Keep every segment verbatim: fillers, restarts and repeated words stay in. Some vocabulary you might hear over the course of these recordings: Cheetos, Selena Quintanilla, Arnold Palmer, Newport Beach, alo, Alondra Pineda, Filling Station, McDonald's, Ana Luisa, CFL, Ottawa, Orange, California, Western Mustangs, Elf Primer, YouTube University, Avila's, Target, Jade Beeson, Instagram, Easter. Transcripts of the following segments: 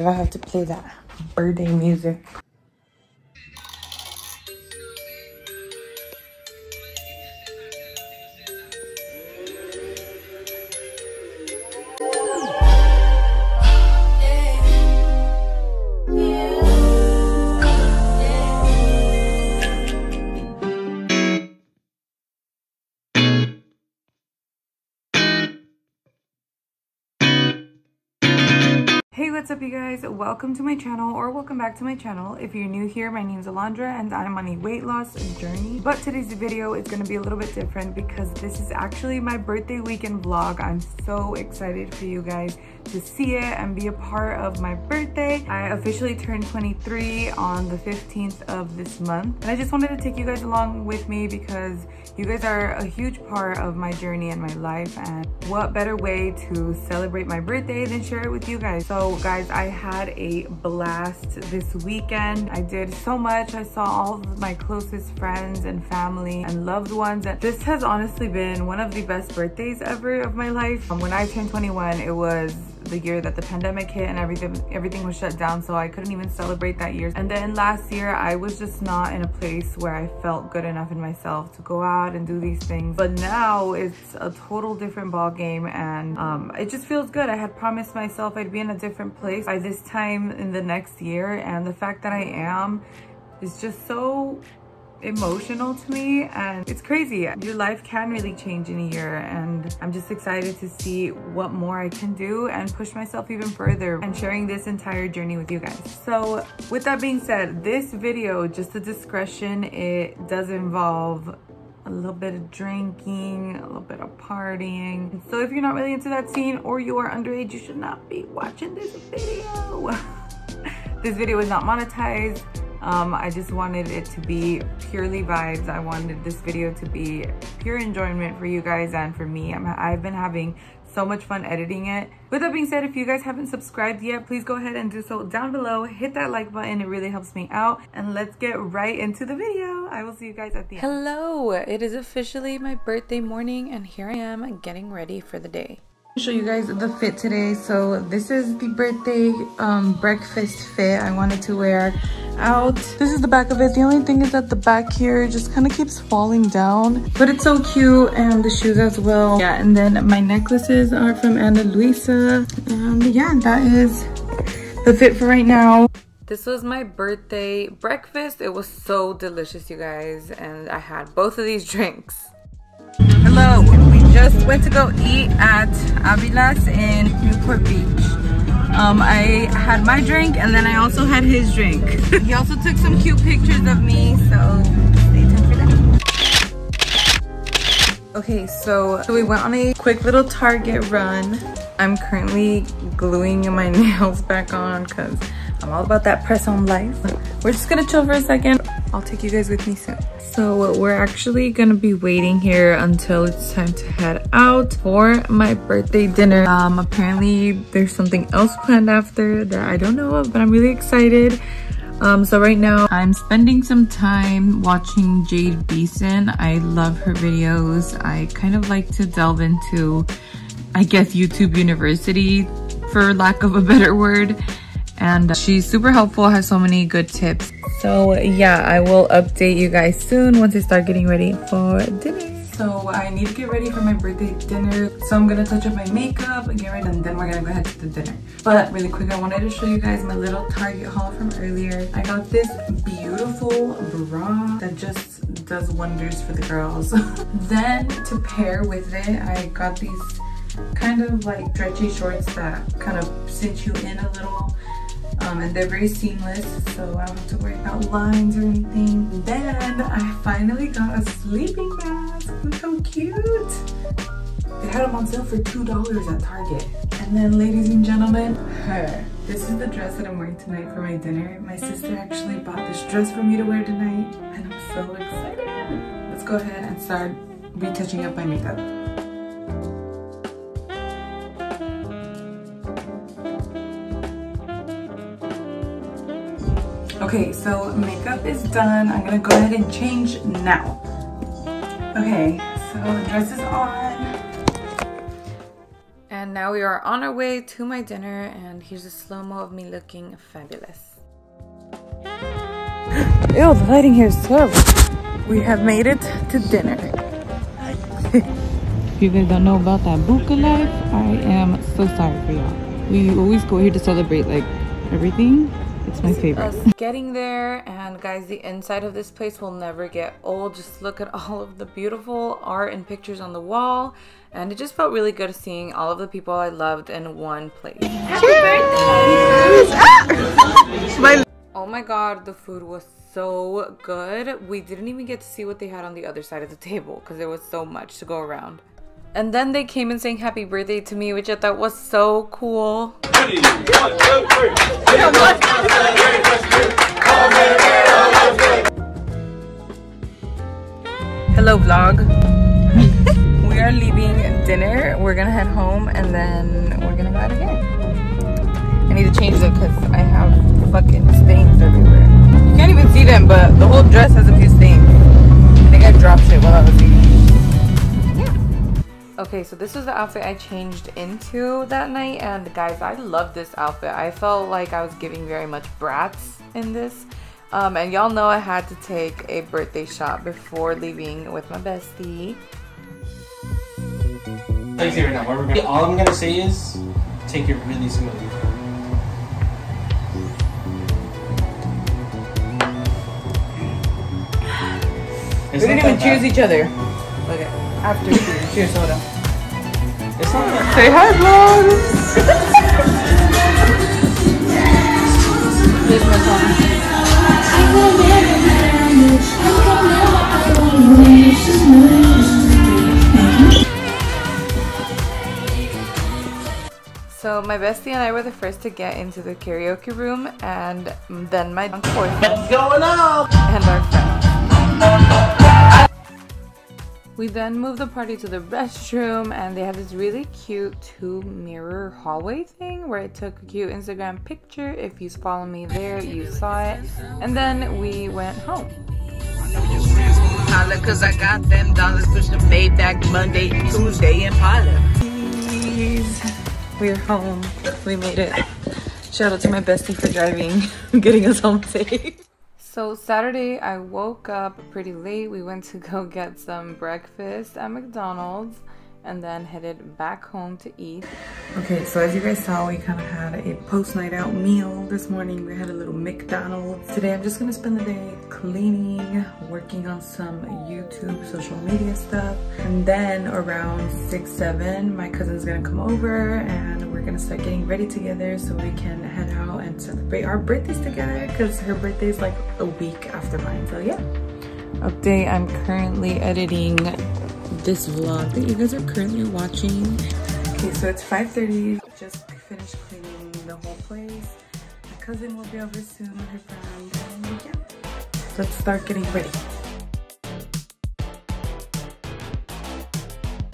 I have to play that birthday music. Hey, what's up you guys? Welcome to my channel, or welcome back to my channel. If you're new here, my name is Alondra and I'm on a weight loss journey. But today's video is gonna be a little bit different because this is actually my birthday weekend vlog. I'm so excited for you guys to see it and be a part of my birthday. I officially turned twenty-three on the fifteenth of this month. And I just wanted to take you guys along with me because you guys are a huge part of my journey and my life. And what better way to celebrate my birthday than share it with you guys. So guys, I had a blast this weekend. I did so much. I saw all of my closest friends and family and loved ones. And this has honestly been one of the best birthdays ever of my life. When I turned twenty-one, it was the year that the pandemic hit and everything everything was shut down, so I couldn't even celebrate that year. And then last year I was just not in a place where I felt good enough in myself to go out and do these things, but now it's a total different ball game, and um, it just feels good. I had promised myself I'd be in a different place by this time in the next year, and the fact that I am is just so emotional to me, and it's crazy. Your life can really change in a year, and I'm just excited to see what more I can do and push myself even further and sharing this entire journey with you guys. So with that being said, this video, just a discretion, it does involve a little bit of drinking, a little bit of partying. So if you're not really into that scene or you are underage, you should not be watching this video. This video is not monetized. Um, I just wanted it to be purely vibes. I wanted this video to be pure enjoyment for you guys and for me. I'm, I've been having so much fun editing it. With that being said, if you guys haven't subscribed yet, please go ahead and do so down below. Hit that like button. It really helps me out. And let's get right into the video. I will see you guys at the end. Hello. It is officially my birthday morning, and here I am getting ready for the day. Show you guys the fit today. So this is the birthday um breakfast fit I wanted to wear out. This is the back of it. The only thing is that the back here just kind of keeps falling down, but it's so cute, and the shoes as well. Yeah, and then my necklaces are from Ana Luisa. Um yeah, that is the fit for right now. This was my birthday breakfast. It was so delicious, you guys, and I had both of these drinks. Hello. Just went to go eat at Avila's in Newport Beach. Um, I had my drink, and then I also had his drink. He also took some cute pictures of me, so stay tuned for that. Okay, so, so we went on a quick little Target run. I'm currently gluing my nails back on because I'm all about that press-on life. We're just gonna chill for a second. I'll take you guys with me soon. So we're actually gonna be waiting here until it's time to head out for my birthday dinner. Um, apparently there's something else planned after that I don't know of, but I'm really excited. Um, so right now I'm spending some time watching Jade Beeson. I love her videos. I kind of like to delve into, I guess, YouTube University, for lack of a better word. And she's super helpful, has so many good tips. So yeah, I will update you guys soon once I start getting ready for dinner. So I need to get ready for my birthday dinner. So I'm gonna touch up my makeup and get ready, and then we're gonna go ahead to the dinner. But really quick, I wanted to show you guys my little Target haul from earlier. I got this beautiful bra that just does wonders for the girls. Then to pair with it, I got these kind of like stretchy shorts that kind of cinch you in a little. Um, and they're very seamless, so I don't have to worry about lines or anything. Then I finally got a sleeping mask. Look how cute. They had them on sale for two dollars at Target. And then, ladies and gentlemen, her. This is the dress that I'm wearing tonight for my dinner. My sister actually bought this dress for me to wear tonight, and I'm so excited. Let's go ahead and start retouching up my makeup. Okay, so makeup is done. I'm gonna go ahead and change now. Okay, so the dress is on. And now Now we are on our way to my dinner, and here's a slow-mo of me looking fabulous. Ew, the lighting here is terrible. We have made it to dinner. If you guys don't know about that buka life, I am so sorry for y'all. We always go here to celebrate like everything. It's my favorite. Us getting there, and guys, the inside of this place will never get old. Just look at all of the beautiful art and pictures on the wall, and it just felt really good seeing all of the people I loved in one place. Happy Cheers! Birthday! Ah! my oh my god, the food was so good. We didn't even get to see what they had on the other side of the table because there was so much to go around. And then they came and sang happy birthday to me, which I thought was so cool. Hello vlog. We are leaving dinner. We're gonna head home and then we're gonna go out again. I need to change them because I have fucking stains everywhere. You can't even see them, but the whole dress has a few stains. I think I dropped it while I was eating. Okay, so this was the outfit I changed into that night, and guys, I love this outfit. I felt like I was giving very much brats in this. Um, and y'all know I had to take a birthday shot before leaving with my bestie. All I'm gonna say is, take it really smoothly. We didn't even choose each other. Okay. After cheers, cheers, soda. It's not that bad. Say hi, vlog! Here's my song. So my bestie and I were the first to get into the karaoke room, and then my boyfriend. What's going on? And our friend. We then moved the party to the restroom, and they had this really cute two-mirror hallway thing where I took a cute Instagram picture. If you follow me there, you saw it. And then we went home. Holla, cause I got them dollars, push the payback Monday, Tuesday, and Paula. We're home. We made it. Shout out to my bestie for driving, getting us home safe. So Saturday, I woke up pretty late. We went to go get some breakfast at McDonald's and then headed back home to eat. Okay, so as you guys saw, we kind of had a post-night out meal this morning. We had a little McDonald's. Today, I'm just gonna spend the day cleaning, working on some YouTube, social media stuff. And then around six, seven, my cousin's gonna come over and we're gonna start getting ready together so we can head out and celebrate our birthdays together because her birthday is like a week after mine, so yeah. Update, I'm currently editing this vlog that you guys are currently watching. Okay, so it's five thirty. Just finished cleaning the whole place. My cousin will be over soon, her friend, and yeah. Let's start getting ready.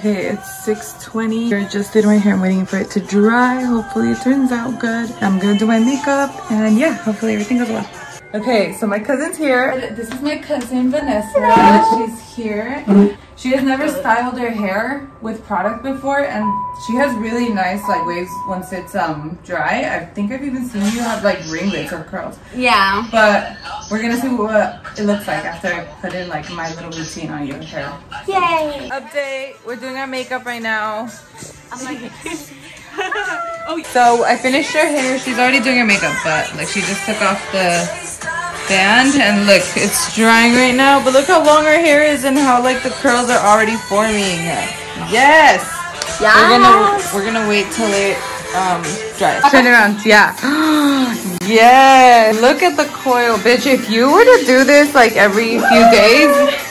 Hey, it's six twenty. I just did my hair. I'm waiting for it to dry. Hopefully it turns out good. I'm gonna do my makeup, and yeah, hopefully everything goes well. Okay, so my cousin's here. This is my cousin Vanessa. Hello. She's here. She has never styled her hair with product before, and she has really nice like waves once it's um dry. I think I've even seen you have like ringlets or curls. Yeah. But we're gonna see what it looks like after I put in like my little routine on your hair. Yay! Update. We're doing our makeup right now. I'm like. Oh. So I finished her hair. She's already doing her makeup, but like she just took off the band, and look, it's drying right now. But look how long her hair is and how like the curls are already forming. Yes. Yeah. We're gonna we're gonna wait till it um dries. Turn around. Yeah. Yes. Look at the coil, bitch. If you were to do this like every few days,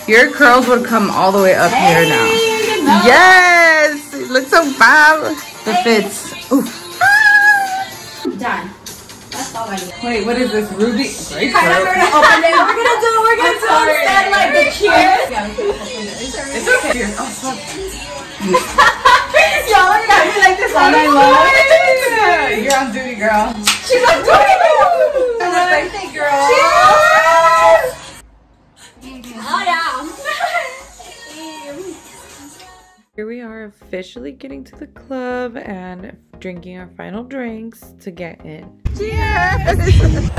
your curls would come all the way up hey, here now. Yes. It looks so fab. The fits. Ooh. Done. That's all I need. Wait, what is this? Ruby? Great. I don't know how to open it. We're gonna do it. We're gonna do it instead, like the cheers. Yeah, we can open it. It's okay. Cheers. Oh, fuck. Y'all are gonna be like this all night long. You're on duty, girl. She's on duty. Happy birthday, girl. Cheers. Oh, yeah. Here we are officially getting to the club and drinking our final drinks to get in. Cheers!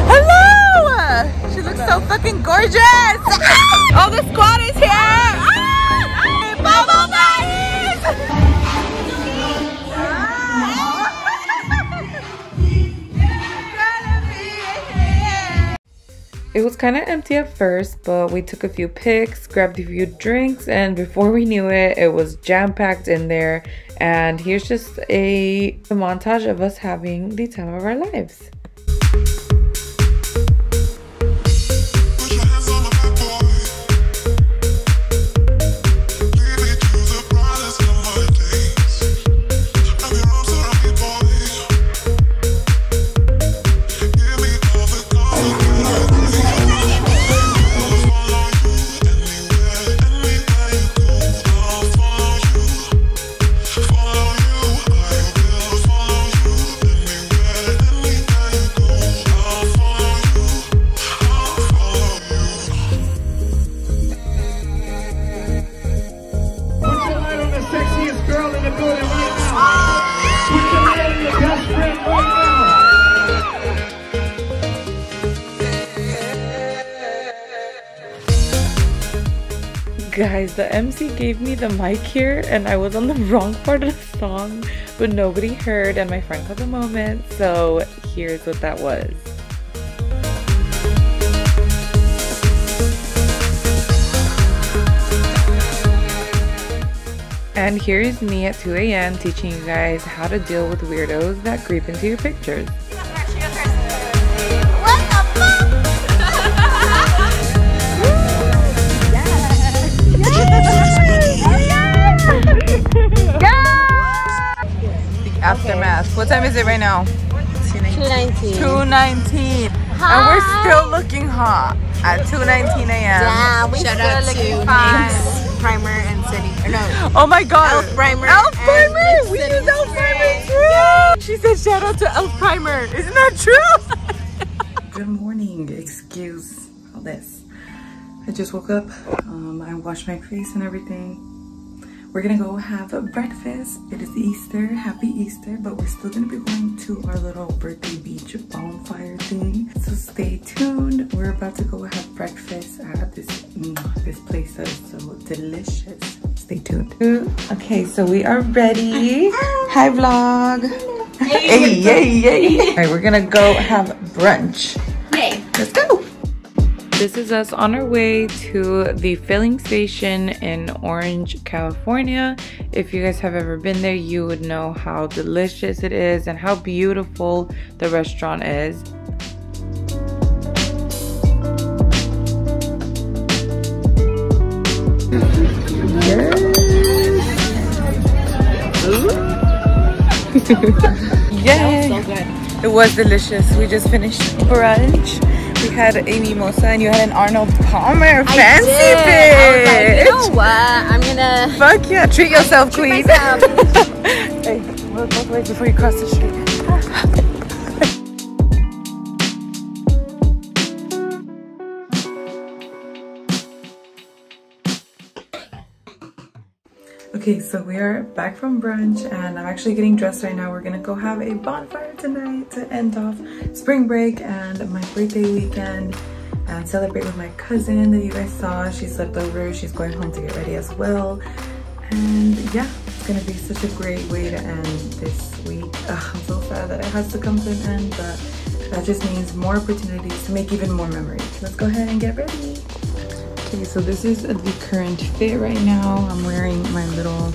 Hello! She looks so fucking gorgeous! All the squad is here! Ah! Bubble buddies! It was kind of empty at first, but we took a few pics, grabbed a few drinks, and before we knew it, it was jam-packed in there. And here's just a, a montage of us having the time of our lives. Guys, the M C gave me the mic here and I was on the wrong part of the song, but nobody heard and my friend caught the moment, so here's what that was. And here is me at two A M teaching you guys how to deal with weirdos that creep into your pictures. Aftermath. What time is it right now? two nineteen. two nineteen. And we're still looking hot at two nineteen A M Yeah, we Shout still out looking hot. Primer and City. Or no. Oh my God. Elf Primer. Elf Primer. We use Elf Primer too. She said shout out to Elf Primer. Isn't that true? Good morning. Excuse all this. I just woke up. Um, I washed my face and everything. We're gonna go have a breakfast. It is Easter, happy Easter, but we're still gonna be going to our little birthday beach bonfire thing. So stay tuned. We're about to go have breakfast at this, mm, this place that is so delicious. Stay tuned. Okay, so we are ready. Hi vlog. Hey, yay, yay. All right, we're gonna go have brunch. Yay. Let's go. This is us on our way to the filling station in Orange, California. If you guys have ever been there, you would know how delicious it is and how beautiful the restaurant is. Yes. Yay! So good. It was delicious. We just finished brunch. We had a mimosa and you had an Arnold Palmer. Fancy bitch! I was like, you know what? I'm gonna... Fuck yeah, treat yourself, treat queen! Hey, look, look, wait before you cross the street. Okay, so we are back from brunch and I'm actually getting dressed right now. We're gonna go have a bonfire tonight to end off spring break and my birthday weekend and celebrate with my cousin that you guys saw. She slept over, she's going home to get ready as well. And yeah, it's gonna be such a great way to end this week. Ugh, I'm so sad that it has to come to an end, but that just means more opportunities to make even more memories. Let's go ahead and get ready. Okay, so this is the current fit right now. I'm wearing my little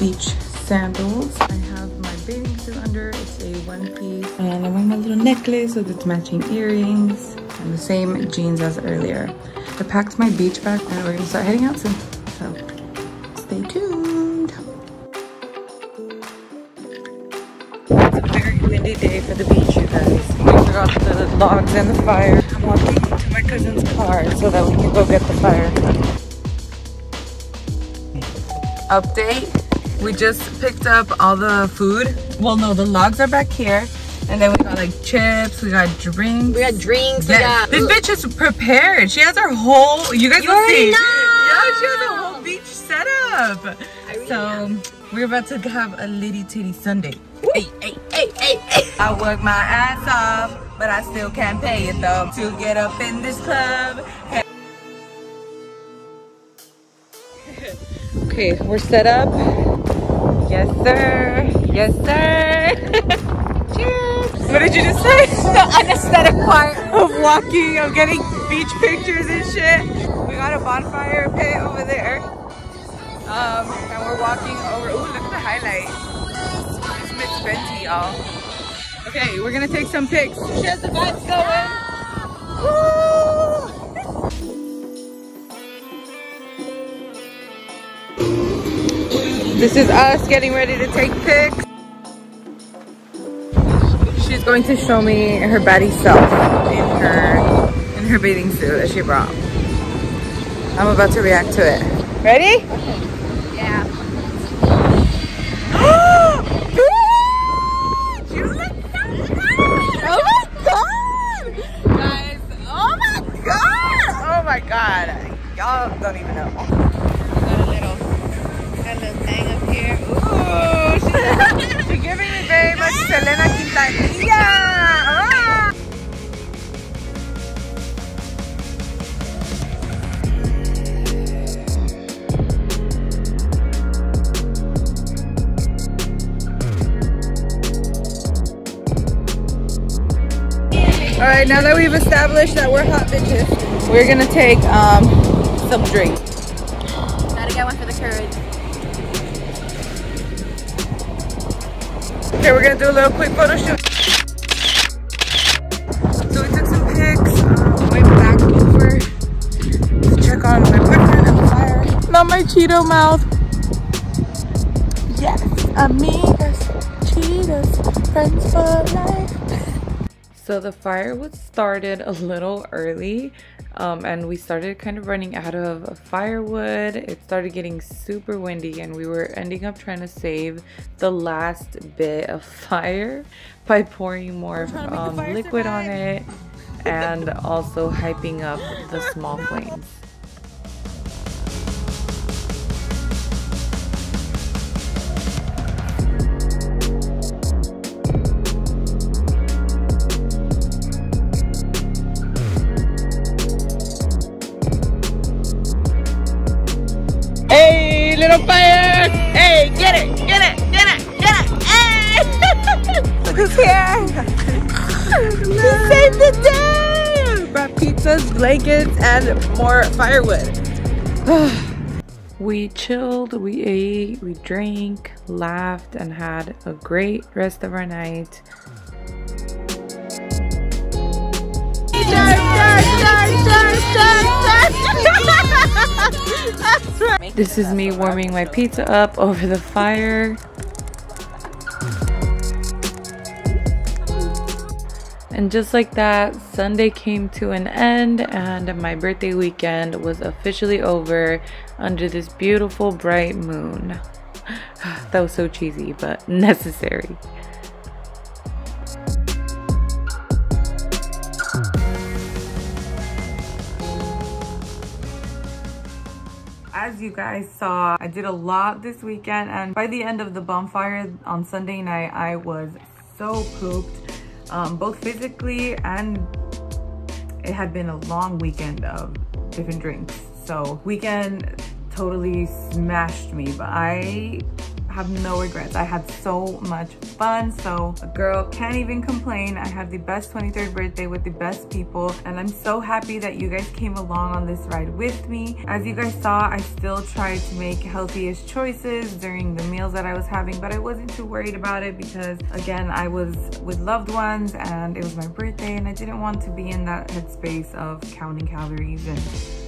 beach sandals. I have my bathing suit under, it's a one piece. And I'm wearing my little necklace with its matching earrings. And the same jeans as earlier. I packed my beach bag and we're gonna start heading out soon. So, stay tuned. It's a very windy day for the beach, you guys. We forgot the logs and the fire. I'm walking to my cousin's car so that we can go get the fire. Update, we just picked up all the food. Well, no, the logs are back here. And then we got like chips, we got drinks. We got drinks, yes. We got... This bitch is prepared. She has her whole, you guys you will see. Know. Yeah, she has a whole beach setup. I really so. Am. We're about to have a litty titty Sunday. Hey, hey, hey, hey, hey. I work my ass off, but I still can't pay it though. To get up in this club. Okay, we're set up. Yes, sir. Yes, sir. Cheers. What did you just say? The unesthetic part of walking, of getting beach pictures and shit. We got a bonfire pit over there. Um, and we're walking over. Ooh, look at the highlight. It's mid-twenty, y'all. Okay, we're gonna take some pics. She has the vibes going. Woo! This is us getting ready to take pics. She's going to show me her baddie self in her in her bathing suit that she brought. I'm about to react to it. Ready? Okay. Yeah. You look so good! Oh my god! Guys, oh my god! Oh my god! Y'all don't even know. Ooh, she's, she's giving me very much Selena Quintanilla. Ah. All right, now that we've established that we're hot bitches, we're gonna take um, some drinks. Gotta get one for the courage. Okay, we're gonna do a little quick photo shoot. So we took some pics on the way back over to check on my boyfriend and the fire. Not my Cheeto mouth. Yes, amigas, Cheetos, friends for life. So the fire was started a little early um, and we started kind of running out of firewood. It started getting super windy and we were ending up trying to save the last bit of fire by pouring more um, liquid survive. on it and also hyping up the small no. flames. Hey, little fire! Hey, get it, get it, get it, get it! Hey! Look who's here! She saved the day! Brought pizzas, blankets, and more firewood. We chilled, we ate, we drank, laughed, and had a great rest of our night. This is me warming my pizza up over the fire. And just like that, Sunday came to an end and my birthday weekend was officially over under this beautiful bright moon. That was so cheesy, but necessary. As you guys saw, I did a lot this weekend, and by the end of the bonfire on Sunday night, I was so pooped, um, both physically, and it had been a long weekend of different drinks. So weekend totally smashed me, but I have no regrets. I had so much fun, so a girl can't even complain. I had the best twenty-third birthday with the best people, and I'm so happy that you guys came along on this ride with me. As you guys saw, I still tried to make healthiest choices during the meals that I was having, but I wasn't too worried about it because, again, I was with loved ones and it was my birthday, and I didn't want to be in that headspace of counting calories and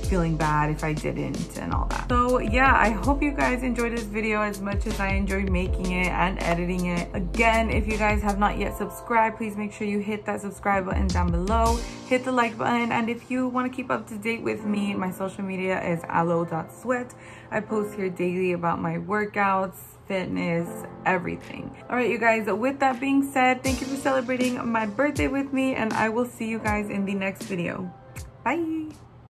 feeling bad if I didn't and all that. So yeah, I hope you guys enjoyed this video as much as I enjoyed making it and editing it. Again, if you guys have not yet subscribed, please make sure you hit that subscribe button down below. Hit the like button, and if you want to keep up to date with me, my social media is alo dot sweat. I post here daily about my workouts, fitness, everything. All right, you guys, with that being said, thank you for celebrating my birthday with me, and I will see you guys in the next video. Bye!